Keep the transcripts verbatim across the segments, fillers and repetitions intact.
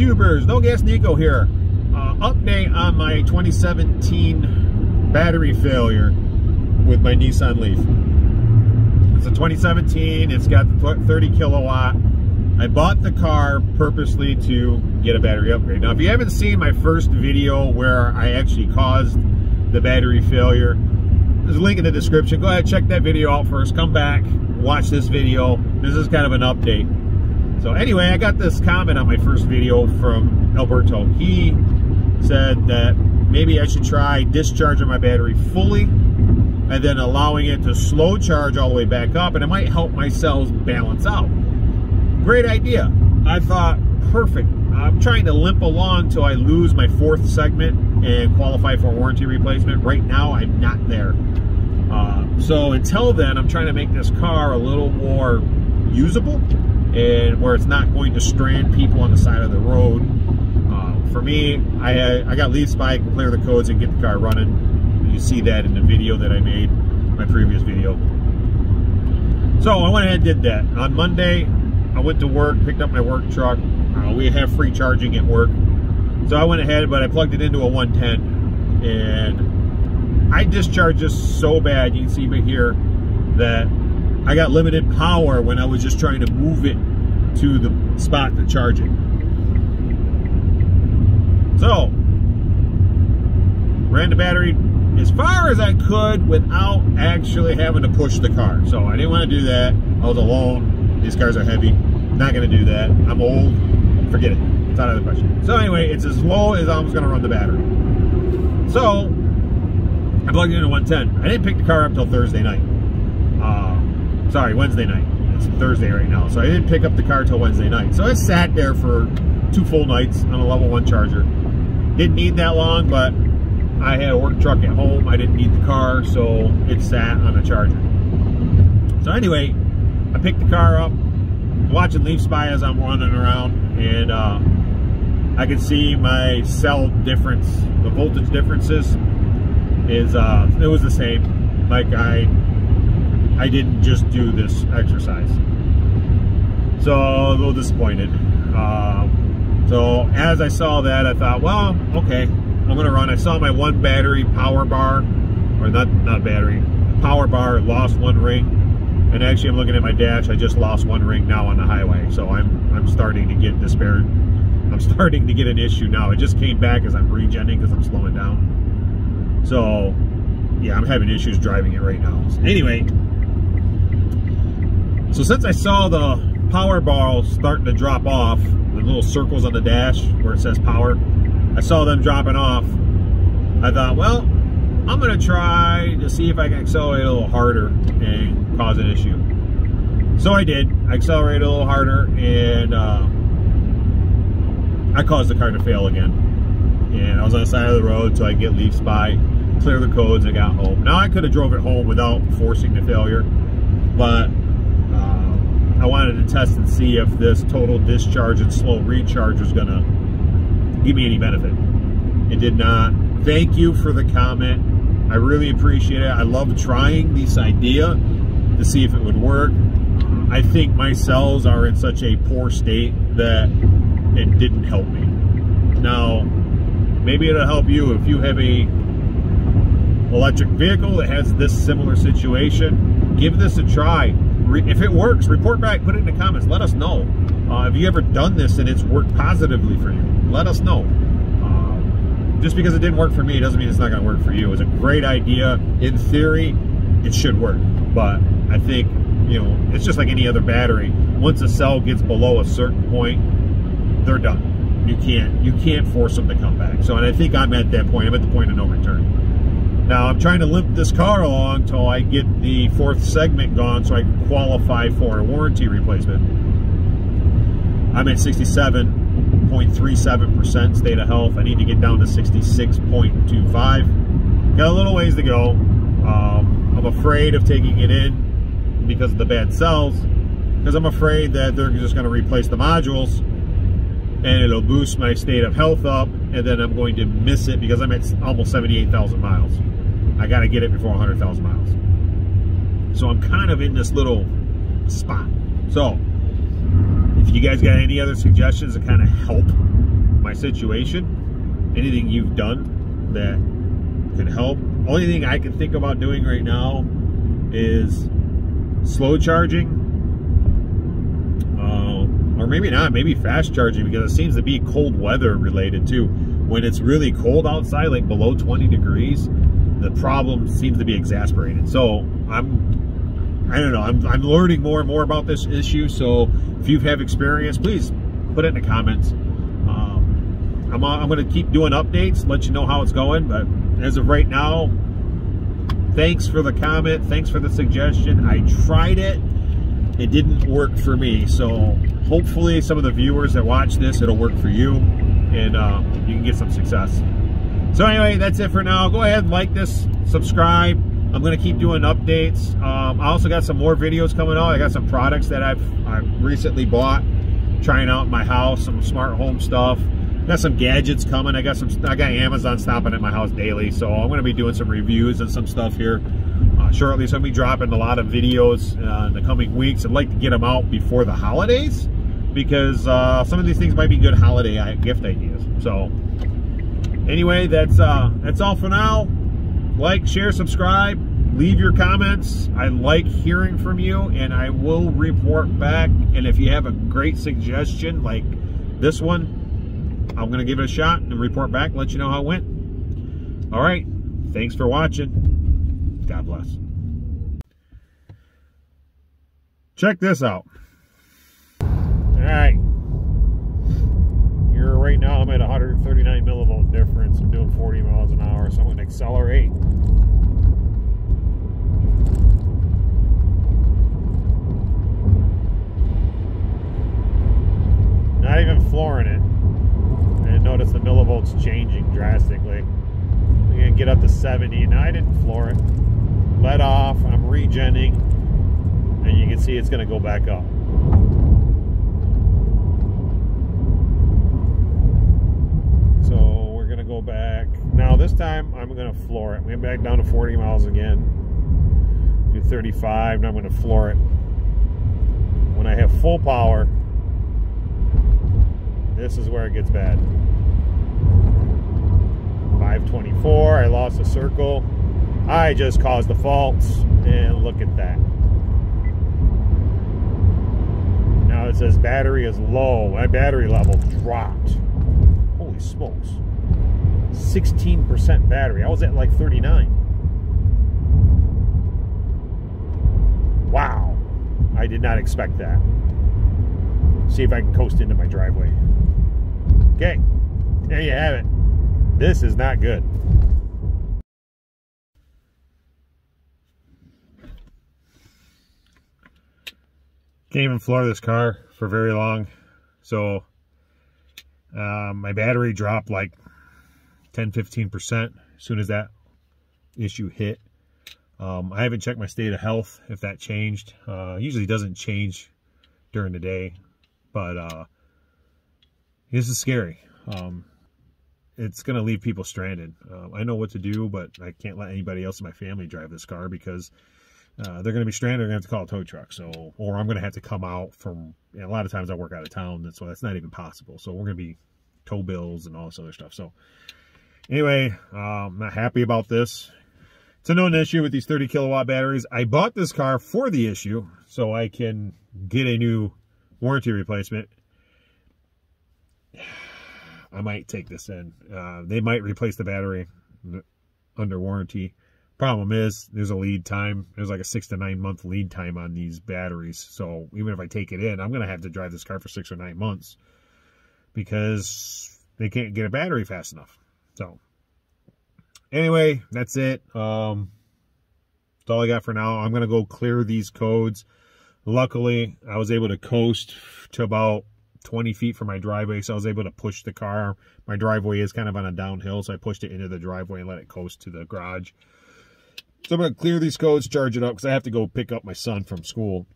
YouTubers, No Gas Nico here. Uh, update on my twenty seventeen battery failure with my Nissan Leaf. It's a twenty seventeen, it's got the thirty kilowatt. I bought the car purposely to get a battery upgrade. Now, if you haven't seen my first video where I actually caused the battery failure, there's a link in the description. Go ahead, check that video out first, come back, watch this video. This is kind of an update. So anyway, I got this comment on my first video from Alberto. He said that maybe I should try discharging my battery fully and then allowing it to slow charge all the way back up, and it might help my cells balance out. Great idea. I thought, perfect. I'm trying to limp along till I lose my fourth segment and qualify for warranty replacement. Right now, I'm not there. Uh, so until then, I'm trying to make this car a little more usable, and where it's not going to strand people on the side of the road. Uh, for me, I, I got LeafSpy, I can clear the codes and get the car running. You see that in the video that I made, my previous video. So I went ahead and did that. On Monday, I went to work, picked up my work truck. Uh, we have free charging at work. So I went ahead, but I plugged it into a one ten. And I discharged just so bad, you can see me here, that I got limited power when I was just trying to move it to the spot to charge it. So, ran the battery as far as I could without actually having to push the car. So I didn't want to do that. I was alone. These cars are heavy. I'm not going to do that. I'm old. Forget it. It's out of the question. So anyway, it's as low as I was going to run the battery. So, I plugged it into one ten. I didn't pick the car up until Thursday night. Uh, Sorry, Wednesday night. It's Thursday right now. So I didn't pick up the car till Wednesday night. So I sat there for two full nights on a level one charger. Didn't need that long, but I had a work truck at home. I didn't need the car, so it sat on a charger. So anyway, I picked the car up, watching LeafSpy as I'm running around, and uh, I could see my cell difference, the voltage differences, is uh, it was the same. Like I... I didn't just do this exercise. So a little disappointed. Uh, so as I saw that, I thought, well, okay, I'm gonna run. I saw my one battery power bar, or not, not battery, power bar lost one ring. And actually I'm looking at my dash, I just lost one ring now on the highway. So I'm, I'm starting to get despaired. I'm starting to get an issue now. It just came back as I'm regenning because I'm slowing down. So yeah, I'm having issues driving it right now. So anyway, so since I saw the power bar starting to drop off, the little circles on the dash where it says power, I saw them dropping off. I thought, well, I'm gonna try to see if I can accelerate a little harder and cause an issue. So I did. I accelerated a little harder, and uh, I caused the car to fail again. And I was on the side of the road, so I get LeafSpy, clear the codes, and I got home. Now I could have drove it home without forcing the failure, but I wanted to test and see if this total discharge and slow recharge was gonna give me any benefit. It did not. Thank you for the comment. I really appreciate it. I love trying this idea to see if it would work. I think my cells are in such a poor state that it didn't help me. Now, maybe it'll help you if you have a electric vehicle that has this similar situation. Give this a try. If it works, report back, put it in the comments, let us know. Uh, have you ever done this and it's worked positively for you? Let us know. Uh, just because it didn't work for me doesn't mean it's not gonna work for you. It was a great idea. In theory, it should work. But I think, you know, it's just like any other battery. Once a cell gets below a certain point, they're done. You can't, you can't force them to come back. So, and I think I'm at that point. I'm at the point of no return. Now, I'm trying to limp this car along till I get the fourth segment gone so I can qualify for a warranty replacement. I'm at sixty-seven point three seven percent state of health. I need to get down to sixty-six point two five. Got a little ways to go. Um, I'm afraid of taking it in because of the bad cells, because I'm afraid that they're just going to replace the modules and it'll boost my state of health up, and then I'm going to miss it because I'm at almost seventy-eight thousand miles. I got to get it before one hundred thousand miles. So I'm kind of in this little spot. So if you guys got any other suggestions to kind of help my situation, anything you've done that can help. Only thing I can think about doing right now is slow charging, uh, or maybe not, maybe fast charging, because it seems to be cold weather related too. When it's really cold outside, like below twenty degrees, the problem seems to be exasperated. So I'm, I don't know, I'm, I'm learning more and more about this issue. So if you have experience, please put it in the comments. Um, I'm, I'm gonna keep doing updates, let you know how it's going, but as of right now, thanks for the comment, thanks for the suggestion. I tried it, it didn't work for me. So hopefully some of the viewers that watch this, it'll work for you, and uh, you can get some success. So anyway, that's it for now. Go ahead and like this, subscribe. I'm gonna keep doing updates. Um, I also got some more videos coming out. I got some products that I've, I've recently bought, trying out in my house, some smart home stuff. Got some gadgets coming. I got some. I got Amazon stopping at my house daily, so I'm gonna be doing some reviews and some stuff here uh, shortly. So I'm gonna be dropping a lot of videos uh, in the coming weeks. I'd like to get them out before the holidays, because uh, some of these things might be good holiday gift ideas. So anyway, that's uh, that's all for now. Like, share, subscribe, leave your comments. I like hearing from you, and I will report back. And if you have a great suggestion like this one, I'm gonna give it a shot and report back, let you know how it went. All right, thanks for watching. God bless. Check this out. All right, you're right now. I'm at one thirty-nine millivolt difference. I'm doing forty miles an hour, so I'm gonna accelerate. Not even flooring it. Notice the millivolts changing drastically. I'm gonna get up to seventy, and I didn't floor it. Let off, I'm regenning, and you can see it's gonna go back up. So we're gonna go back. Now this time I'm gonna floor it. We're back down to forty miles again. Do thirty-five, and I'm gonna floor it. When I have full power, this is where it gets bad. five twenty-four, I lost a circle. I just caused the faults, and look at that. Now it says battery is low. My battery level dropped. Holy smokes. sixteen percent battery. I was at like thirty-nine. Wow. I did not expect that. See if I can coast into my driveway. Okay, there you have it. This is not good. Can't even floor this car for very long. So uh, my battery dropped like ten to fifteen percent as soon as that issue hit. Um, I haven't checked my state of health if that changed. Uh, usually doesn't change during the day, but uh, this is scary. Um, It's going to leave people stranded. Uh, I know what to do, but I can't let anybody else in my family drive this car, because uh, they're going to be stranded. They're going to have to call a tow truck. So, or I'm going to have to come out from, you know, a lot of times I work out of town, so that's not even possible. So we're going to be tow bills and all this other stuff. So anyway, uh, I'm not happy about this. It's a known issue with these thirty kilowatt batteries. I bought this car for the issue, so I can get a new warranty replacement. I might take this in. Uh, they might replace the battery under warranty. Problem is, there's a lead time. There's like a six to nine month lead time on these batteries. So even if I take it in, I'm going to have to drive this car for six or nine months because they can't get a battery fast enough. So anyway, that's it. Um, that's all I got for now. I'm going to go clear these codes. Luckily, I was able to coast to about twenty feet from my driveway, so I was able to push the car. My driveway is kind of on a downhill, so I pushed it into the driveway and let it coast to the garage. So I'm going to clear these codes, charge it up, because I have to go pick up my son from school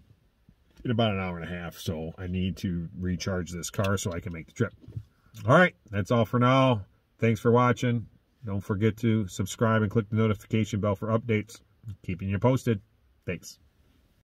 in about an hour and a half, so I need to recharge this car so I can make the trip. All right, that's all for now. Thanks for watching. Don't forget to subscribe and click the notification bell for updates. Keeping you posted. Thanks.